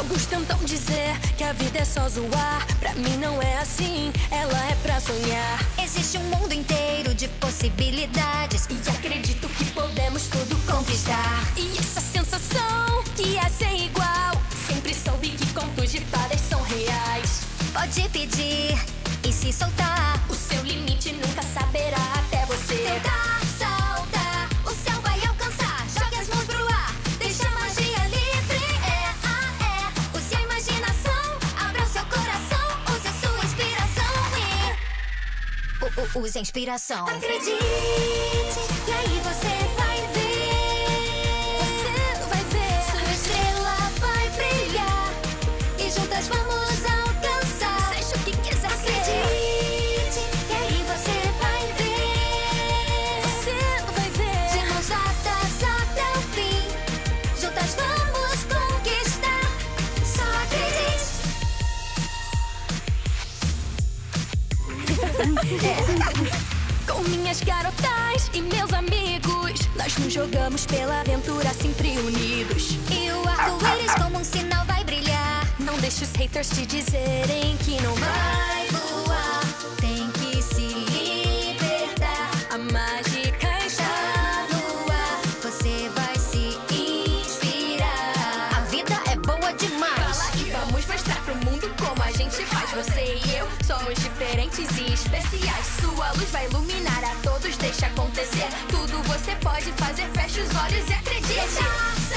Alguns tentam dizer que a vida é só zoar. Pra mim não é assim, ela é pra sonhar. Existe um mundo inteiro de possibilidades e acredito que podemos tudo conquistar. E essa sensação que é sem igual, sempre soube que contos de fadas são reais. Pode pedir e se soltar, o seu limite nunca saberá até você tentar. Use a inspiração. Acredite, e aí você vai ver. Você vai ver. Sua estrela vai brilhar e juntas vamos alcançar. Seja o que quiser. Acredite, e aí você vai ver. Você vai ver. De mãos dadas até o fim, juntas vamos conquistar. Só acredite. Com minhas garotas e meus amigos, nós nos jogamos pela aventura sempre unidos. E o arco-íris como um sinal vai brilhar. Não deixe os haters te dizerem que não vai voar. Tem que se libertar. A mágica está no ar. Você vai se inspirar. A vida é boa demais. Fala e vamos mostrar pro mundo como a gente faz. Você e eu somos diferentes e especiais. Sua luz vai iluminar a todos, deixa acontecer. Tudo você pode fazer, fecha os olhos e acredita.